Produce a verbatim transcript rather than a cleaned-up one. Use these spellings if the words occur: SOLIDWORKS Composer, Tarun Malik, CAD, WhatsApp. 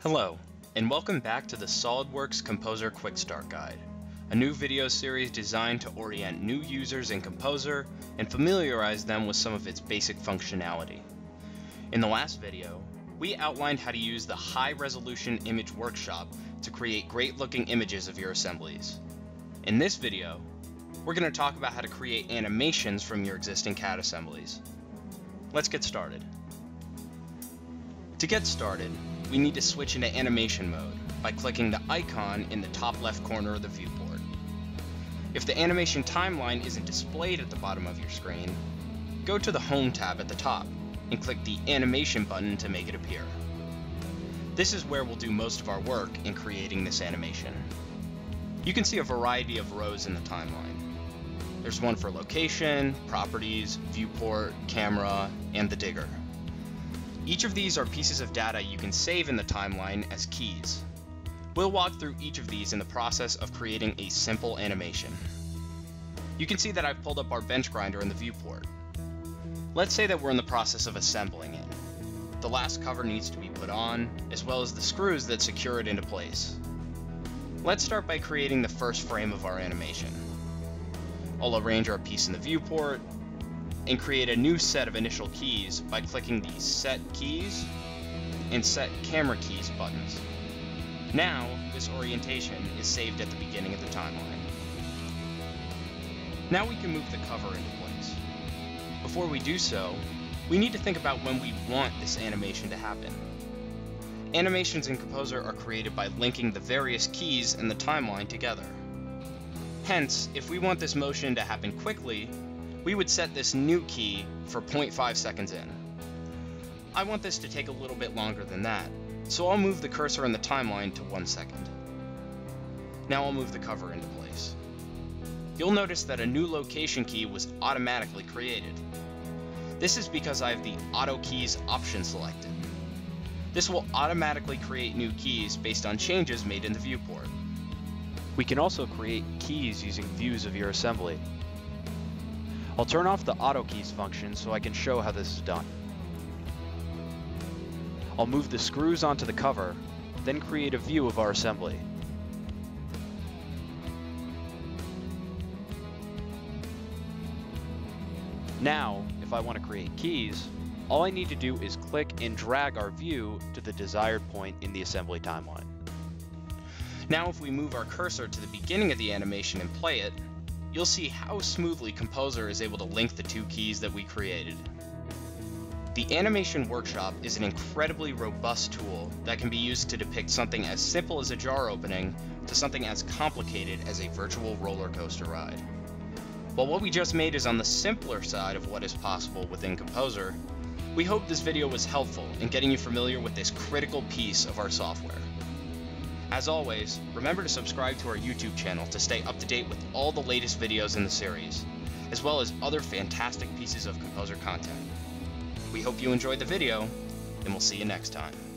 Hello, and welcome back to the SOLIDWORKS Composer Quick Start Guide, a new video series designed to orient new users in Composer and familiarize them with some of its basic functionality. In the last video, we outlined how to use the high-resolution image workshop to create great-looking images of your assemblies. In this video, we're going to talk about how to create animations from your existing C A D assemblies. Let's get started. To get started, we need to switch into animation mode by clicking the icon in the top left corner of the viewport. If the animation timeline isn't displayed at the bottom of your screen, go to the Home tab at the top and click the Animation button to make it appear. This is where we'll do most of our work in creating this animation. You can see a variety of rows in the timeline. There's one for location, properties, viewport, camera, and the digger. Each of these are pieces of data you can save in the timeline as keys. We'll walk through each of these in the process of creating a simple animation. You can see that I've pulled up our bench grinder in the viewport. Let's say that we're in the process of assembling it. The last cover needs to be put on, as well as the screws that secure it into place. Let's start by creating the first frame of our animation. I'll arrange our piece in the viewport, and create a new set of initial keys by clicking the Set Keys and Set Camera Keys buttons. Now, this orientation is saved at the beginning of the timeline. Now we can move the cover into place. Before we do so, we need to think about when we want this animation to happen. Animations in Composer are created by linking the various keys in the timeline together. Hence, if we want this motion to happen quickly, we would set this new key for zero point five seconds in. I want this to take a little bit longer than that, so I'll move the cursor in the timeline to one second. Now I'll move the cover into place. You'll notice that a new location key was automatically created. This is because I have the Auto Keys option selected. This will automatically create new keys based on changes made in the viewport. We can also create keys using views of your assembly. I'll turn off the Auto Keys function so I can show how this is done. I'll move the screws onto the cover, then create a view of our assembly. Now, if I want to create keys, all I need to do is click and drag our view to the desired point in the assembly timeline. Now, if we move our cursor to the beginning of the animation and play it, you'll see how smoothly Composer is able to link the two keys that we created. The Animation Workshop is an incredibly robust tool that can be used to depict something as simple as a jar opening to something as complicated as a virtual roller coaster ride. While what we just made is on the simpler side of what is possible within Composer, we hope this video was helpful in getting you familiar with this critical piece of our software. As always, remember to subscribe to our YouTube channel to stay up to date with all the latest videos in the series, as well as other fantastic pieces of Composer content. We hope you enjoyed the video, and we'll see you next time.